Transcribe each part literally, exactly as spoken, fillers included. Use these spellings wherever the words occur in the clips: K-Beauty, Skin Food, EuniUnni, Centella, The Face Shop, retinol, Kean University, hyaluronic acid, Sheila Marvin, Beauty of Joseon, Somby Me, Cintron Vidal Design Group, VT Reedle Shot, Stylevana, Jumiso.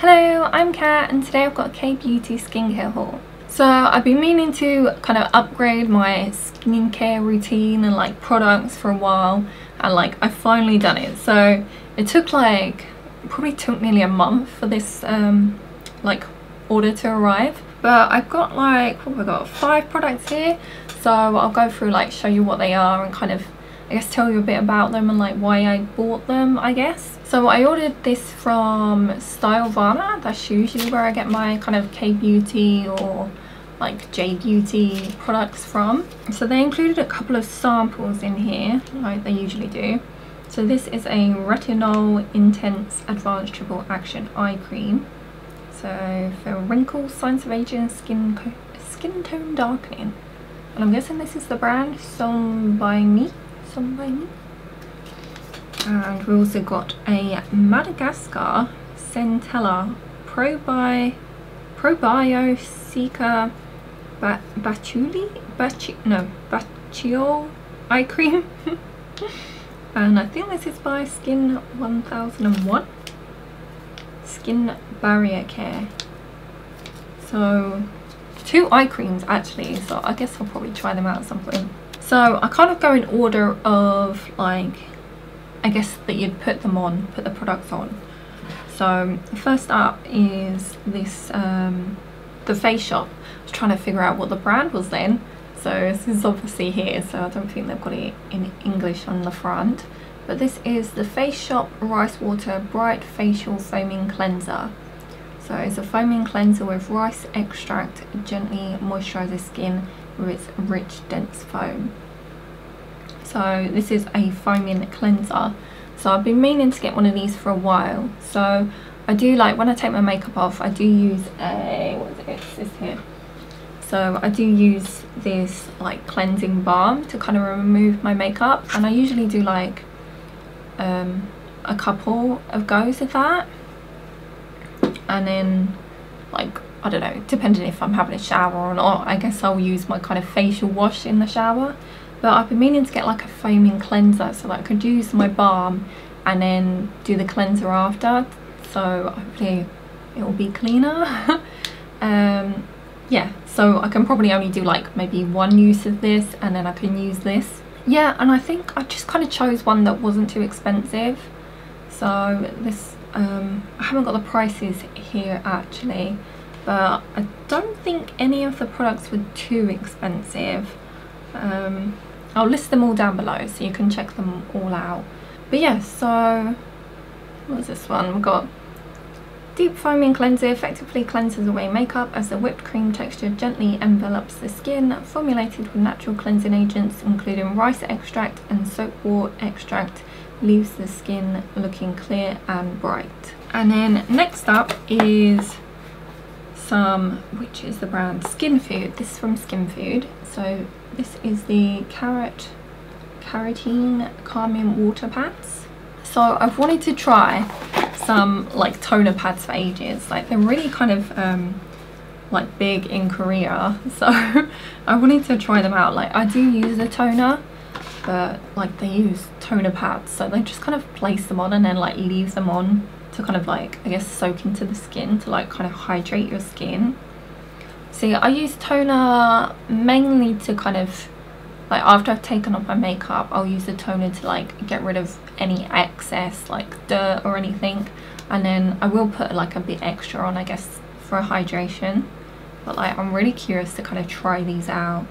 Hello, I'm Kat and today I've got a K-beauty skincare haul. So I've been meaning to kind of upgrade my skincare routine and like products for a while, and like I've finally done it. So it took like probably took nearly a month for this um, like order to arrive, but I've got like what have I got five products here. So I'll go through, like, show you what they are and kind of I guess tell you a bit about them and like why I bought them, I guess. So I ordered this from Stylevana. That's usually where I get my kind of K-beauty or like J-beauty products from. So they included a couple of samples in here, like they usually do. So this is a Retinol Intense Advanced Triple Action Eye Cream. So for wrinkles, signs of aging, skin skin tone darkening. And I'm guessing this is the brand Somby Me. And we also got a Madagascar Centella Probi Probiotica ba Batuli Bachi no Bachiol Eye Cream. And I think this is by Skin one thousand one. Skin Barrier Care. So two eye creams actually, so I guess I'll probably try them out at some point. So I kind of go in order of, like, I guess that you'd put them on, put the products on. So first up is this, um, The Face Shop. I was trying to figure out what the brand was then. So this is obviously here, so I don't think they've got it in English on the front. But this is The Face Shop Rice Water Bright Facial Foaming Cleanser. So it's a foaming cleanser with rice extract, gently moisturises skin with its rich, dense foam. So this is a foaming cleanser. So I've been meaning to get one of these for a while. So I do, like, when I take my makeup off, I do use a, what is it, it's this here. So I do use this like cleansing balm to kind of remove my makeup, and I usually do like um, a couple of goes of that, and then like, I don't know, depending if I'm having a shower or not, I guess I'll use my kind of facial wash in the shower. But I've been meaning to get like a foaming cleanser so that I could use my balm and then do the cleanser after, so hopefully it will be cleaner. um, yeah, so I can probably only do like maybe one use of this and then I can use this. Yeah, and I think I just kind of chose one that wasn't too expensive. So this, um, I haven't got the prices here actually, but I don't think any of the products were too expensive. um, I'll list them all down below so you can check them all out. But yeah, so what's this one? We've got Deep Foaming Cleanser effectively cleanses away makeup as the whipped cream texture gently envelops the skin, formulated with natural cleansing agents including rice extract and soap wort extract, leaves the skin looking clear and bright. And then next up is some, which is the brand Skin Food. This is from Skin Food. So this is the carrot carotene calming water pads. So I've wanted to try some like toner pads for ages. Like they're really kind of um, like big in Korea. So I wanted to try them out. Like I do use a toner, but like they use toner pads. So they just kind of place them on and then like leave them on to kind of like, I guess, soak into the skin to like kind of hydrate your skin. See, I use toner mainly to kind of like, after I've taken off my makeup, I'll use the toner to like get rid of any excess like dirt or anything, and then I will put like a bit extra on, I guess, for hydration. But like I'm really curious to kind of try these out.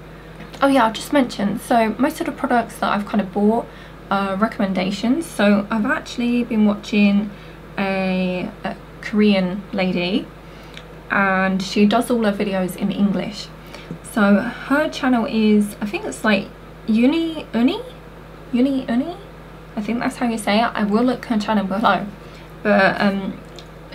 Oh yeah, I've just mentioned, so most of the products that I've kind of bought are recommendations. So I've actually been watching A, a Korean lady, and she does all her videos in English. So her channel is, I think it's like EuniUnni, EuniUnni. I think that's how you say it. I will look her channel below. But um,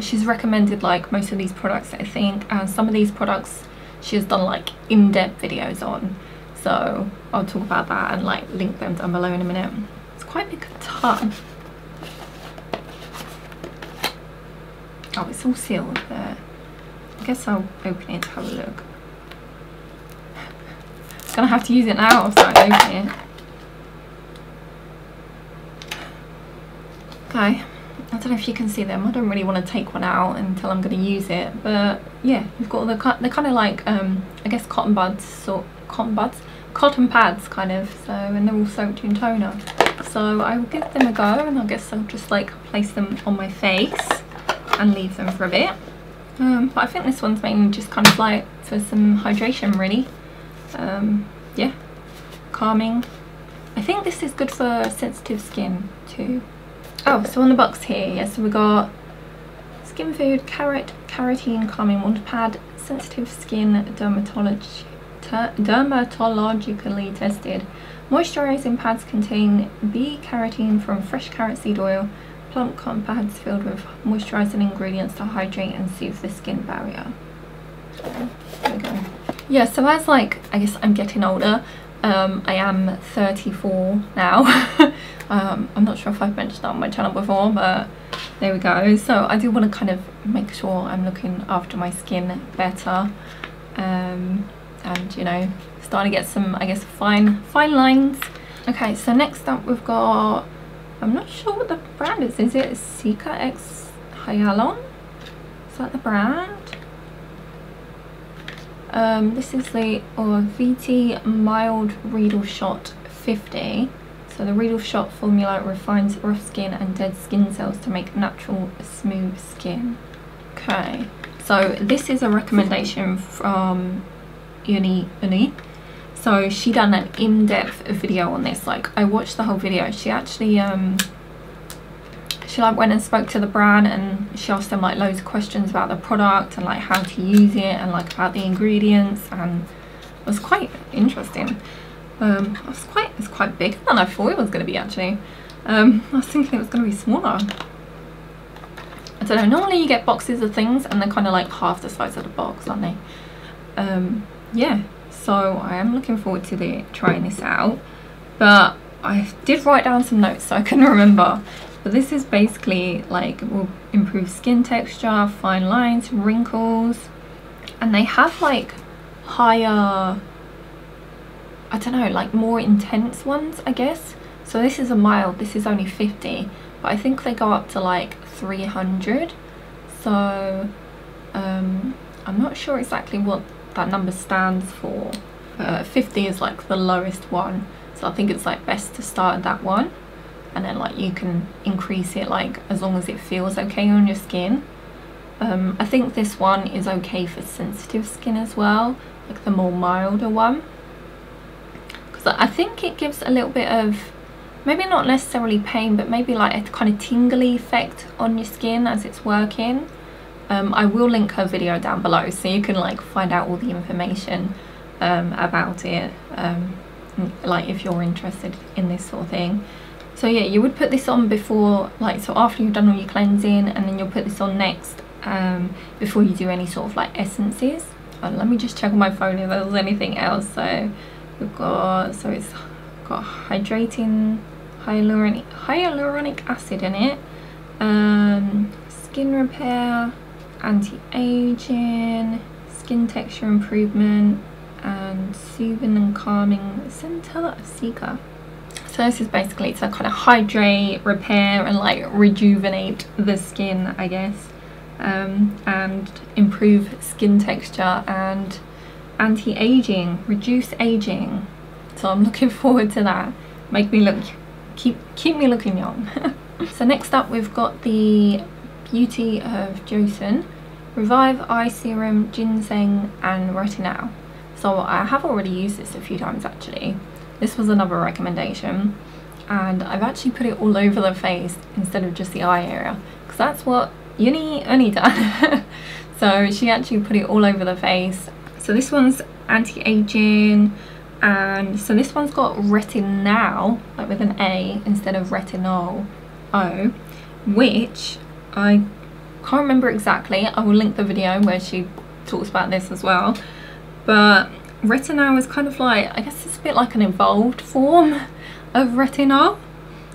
she's recommended like most of these products, I think, and some of these products she has done like in-depth videos on. So I'll talk about that and like link them down below in a minute. It's quite a big tub. Oh, it's all sealed there. I guess I'll open it to have a look. I'm gonna have to use it now so I open it. Okay, I don't know if you can see them. I don't really want to take one out until I'm going to use it, but yeah, we've got all the, they're kind of like um I guess cotton buds or cotton buds cotton pads kind of, so, and they're all soaked in toner, so I'll give them a go, and I guess I'll just like place them on my face and leave them for a bit. Um, but I think this one's mainly just kind of like for some hydration really. Um, yeah, calming. I think this is good for sensitive skin too. Oh, so on the box here, yeah, so we got Skin Food Carrot Carotene Calming Water Pad, sensitive skin, dermatology, ter, dermatologically tested. Moisturising pads contain B-carotene from fresh carrot seed oil, plump cotton pads filled with moisturising ingredients to hydrate and soothe the skin barrier. So, there we go. Yeah, so as like, I guess I'm getting older, um, I am thirty-four now. um, I'm not sure if I've mentioned that on my channel before, but there we go. So I do want to kind of make sure I'm looking after my skin better. Um, and you know, starting to get some, I guess, fine fine lines. Okay, so next up we've got, I'm not sure what the brand is. Is it Sika X Hyalon? Is that the brand? Um, this is the or V T Mild Reedle Shot fifty. So the Reedle Shot formula refines rough skin and dead skin cells to make natural, smooth skin. Okay, so this is a recommendation from EuniUnni. So she done an in-depth video on this. Like, I watched the whole video. She actually um she like went and spoke to the brand, and she asked them like loads of questions about the product and like how to use it and like about the ingredients, and it was quite interesting. Um it was quite it's quite bigger than I thought it was gonna be actually. Um I was thinking it was gonna be smaller. I don't know, normally you get boxes of things and they're kinda like half the size of the box, aren't they? Um yeah. So I am looking forward to the, trying this out, but I did write down some notes so I couldn't remember. But this is basically like will improve skin texture, fine lines, wrinkles, and they have like higher, I don't know, like more intense ones, I guess. So this is a mild, this is only fifty, but I think they go up to like three hundred. So um, I'm not sure exactly what that number stands for. uh, fifty is like the lowest one, so I think it's like best to start at that one, and then like you can increase it like as long as it feels okay on your skin. um, I think this one is okay for sensitive skin as well, like the more milder one, because I think it gives a little bit of, maybe not necessarily pain, but maybe like a kind of tingly effect on your skin as it's working. Um, I will link her video down below so you can like find out all the information um, about it, um, like if you're interested in this sort of thing. So yeah, you would put this on before, like, so after you've done all your cleansing, and then you'll put this on next um, before you do any sort of like essences. Oh, let me just check on my phone if there was anything else. So we've got, so it's got hydrating hyaluronic, hyaluronic acid in it, um, skin repair, anti-aging, skin texture improvement, and soothing and calming centella of Sika. So this is basically to kind of hydrate, repair, and like rejuvenate the skin, I guess, um, and improve skin texture and anti-aging, reduce aging. So I'm looking forward to that. Make me look, keep keep me looking young. So next up we've got the Beauty of Joseon Revive Eye Serum, Ginseng and Retinol. So I have already used this a few times actually. This was another recommendation, and I've actually put it all over the face instead of just the eye area, because that's what EuniUnni done. So she actually put it all over the face. So this one's anti-aging, and so this one's got retinol, like with an A instead of retinol O, which I can't remember exactly. I will link the video where she talks about this as well. But retinol is kind of like, I guess it's a bit like an evolved form of retinol.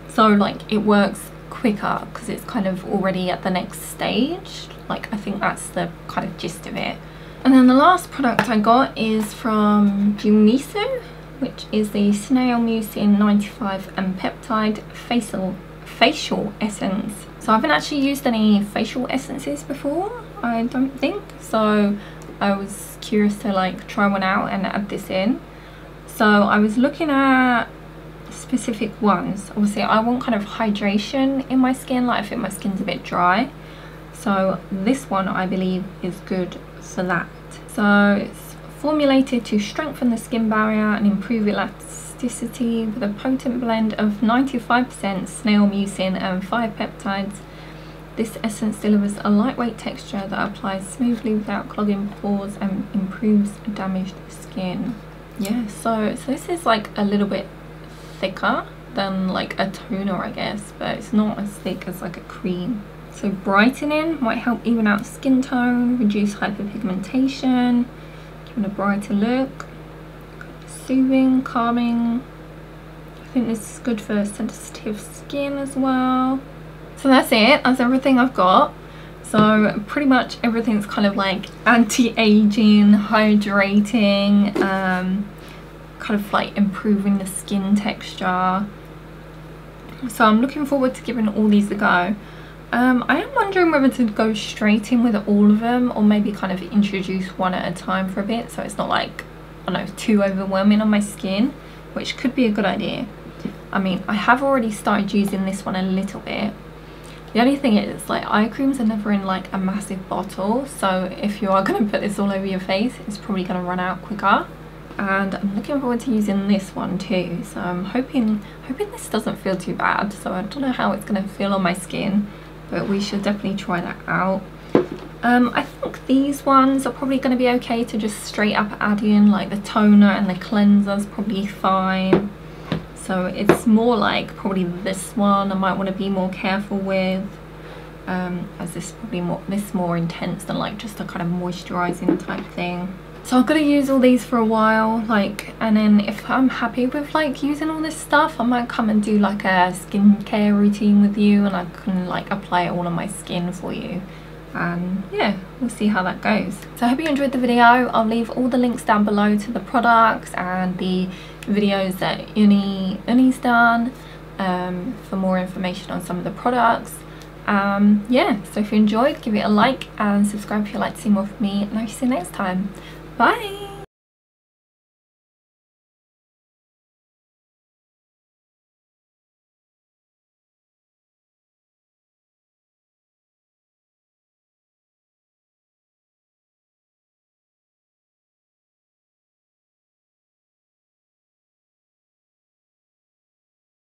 So like it works quicker because it's kind of already at the next stage. Like I think that's the kind of gist of it. And then the last product I got is from Jumiso, which is the Snail Mucin ninety-five and Peptide Facial Facial Essence. So I haven't actually used any facial essences before, I don't think, so I was curious to like try one out and add this in. So I was looking at specific ones. Obviously I want kind of hydration in my skin, like I think my skin's a bit dry, so this one I believe is good for that. So it's formulated to strengthen the skin barrier and improve elasticity with a potent blend of ninety-five percent snail mucin and five peptides. This essence delivers a lightweight texture that applies smoothly without clogging pores and improves damaged skin. Yeah, so so this is like a little bit thicker than like a toner, I guess, but it's not as thick as like a cream. So brightening might help even out skin tone, reduce hyperpigmentation, giving a brighter look, soothing, calming. I think this is good for sensitive skin as well. So that's it, that's everything I've got. So pretty much everything's kind of like anti-aging, hydrating, um, kind of like improving the skin texture. So I'm looking forward to giving all these a go. Um, I am wondering whether to go straight in with all of them or maybe kind of introduce one at a time for a bit, so it's not like, I don't know, too overwhelming on my skin, which could be a good idea. I mean, I have already started using this one a little bit. The only thing is, like, eye creams are never in like a massive bottle, so if you are going to put this all over your face, it's probably going to run out quicker. And I'm looking forward to using this one too, so I'm hoping hoping this doesn't feel too bad. So I don't know how it's going to feel on my skin, but we should definitely try that out. Um, I think these ones are probably going to be okay to just straight up add in, like the toner and the cleanser's probably fine. So it's more like probably this one I might want to be more careful with, um, as this probably more this more intense than like just a kind of moisturising type thing. So I'm gonna use all these for a while, like, and then if I'm happy with like using all this stuff, I might come and do like a skincare routine with you, and I can like apply it all on my skin for you. And yeah, we'll see how that goes. So I hope you enjoyed the video. I'll leave all the links down below to the products and the videos that EuniUnni's done um, for more information on some of the products. Um, yeah, so if you enjoyed, give it a like and subscribe if you'd like to see more from me, and I'll see you next time. Bye!